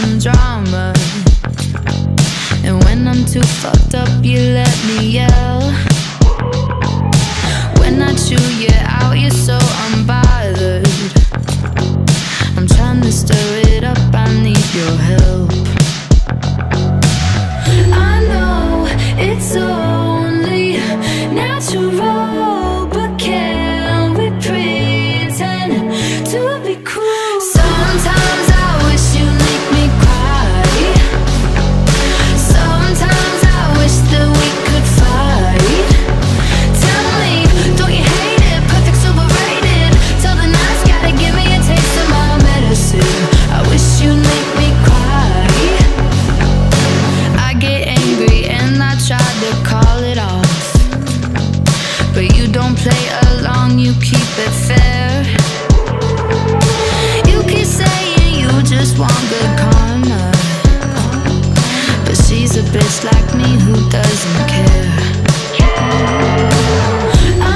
some drama. And when I'm too fucked up, you let me yell. When I chew you out, you're so unbothered. I'm trying to stir it up, I need your help. I know it's only natural, but can we pretend to be cool? Sometimes I wish you make me cry. Sometimes I wish that we could fight. Tell me, don't you hate it? Perfect, overrated. Till the night's gotta give me a taste of my medicine. I wish you make me cry. I get angry and I try to call it off, but you don't play along, you keep it fair. You keep saying you just want good karma, but she's a bitch like me who doesn't care.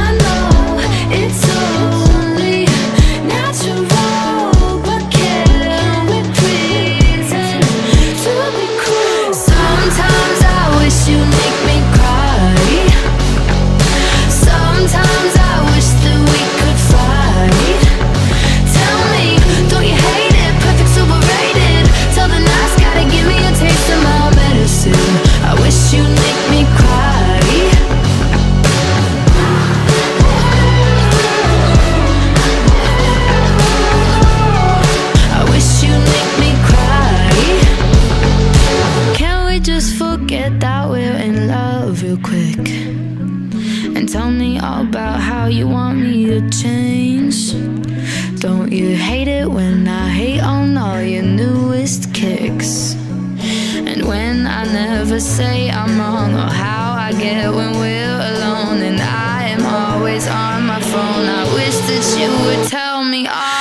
I know it's only natural, but can we pretend to be cool? Sometimes I wish you make me cry. Sometimes I wish that we could fight. Tell me, don't you hate it? Perfect's overrated. Till the night's gotta give me a taste of my medicine. I wish you make me cry. I wish you make me cry. Can we just forget that we're in love real quick? And tell me all about how you want me to change. Don't you hate it when I hate on all your newest kicks? And when I never say I'm wrong, or how I get when we're alone, and I am always on my phone. I wish that you would tell me all.